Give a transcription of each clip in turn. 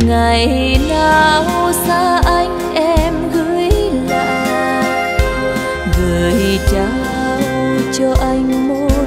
Ngày nào xa anh em gửi lại, gửi trao cho anh một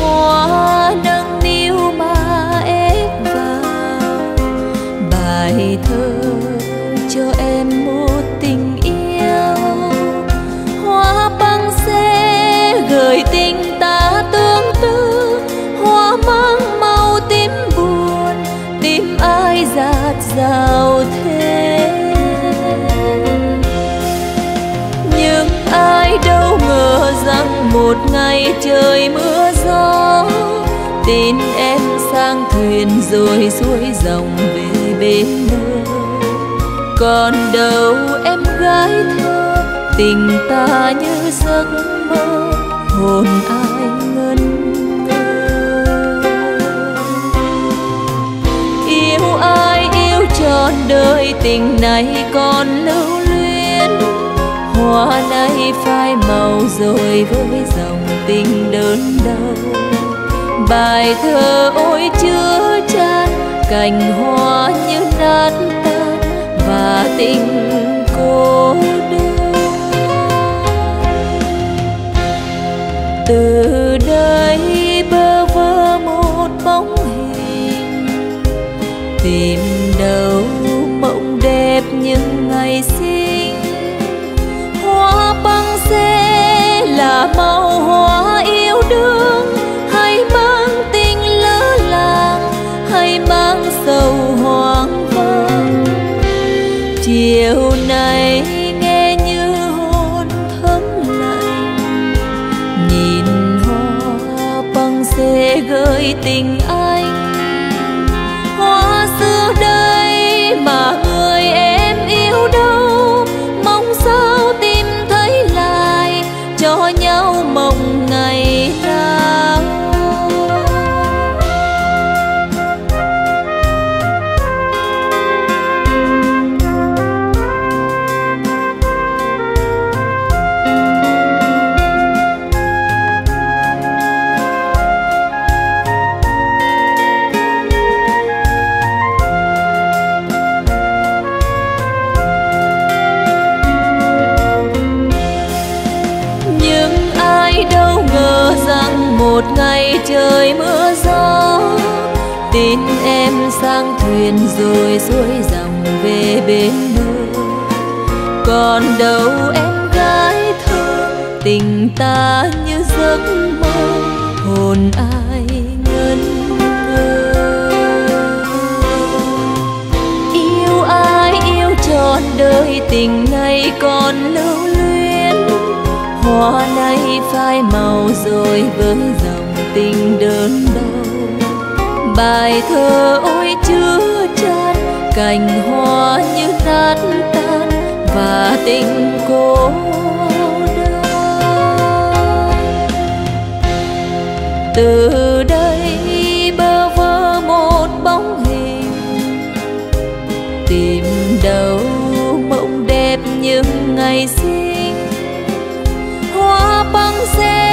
hoa nâng niu mà ép vào bài thơ cho em một tình yêu. Hoa băng xê gửi tình ta tương tư, hoa mang màu tím buồn, tim ai dạt dào thế. Nhưng ai đâu ngờ rằng một ngày trời mưa gió, tin em sang thuyền rồi xuôi dòng về bên nơi. Còn đâu em gái thơ, tình ta như giấc mơ, hồn ai ngân ngơ. Yêu ai yêu trọn đời, tình này còn lưu luyến. Hoa này phai màu rồi với dòng tình đớn đau. Bài thơ ôi chứa chan, cành hoa như nát tan và tình cô đơn. Từ đây bơ vơ một bóng hình, tìm đâu mộng đẹp những ngày sinh. Hoa băng xê là màu hoa yêu đương, hay mang tình lỡ làng, hay mang sầu hoang vắng. Chiều nay nghe như hồn thấm lạnh, nhìn hoa băng xê gợi tình anh. Hoa xưa đây mà người em yêu đâu, mong sao tìm thấy lại cho nhau mộng ngày nào. Một ngày trời mưa gió, tin em sang thuyền rồi xuôi dòng về bên nơi. Còn đâu em gái thơ, tình ta như giấc mơ, hồn ai ngân ngơ. Yêu ai yêu trọn đời, tình này còn lưu luyến. Hoa này phai màu rồi với dòng tình đớn đau. Bài thơ ôi chứa chan, cành hoa như nát tan và tình cô đơn. Từ đây bơ vơ một bóng hình, tìm đâu mộng đẹp những ngày xưa. Hoa băng xê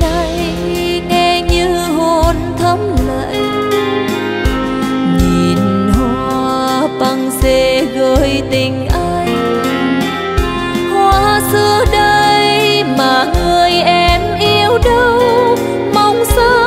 nay nghe như hồn thấm lạnh, nhìn hoa băng xê gợi tình anh. Hoa xưa đây mà người em yêu đâu, mong sao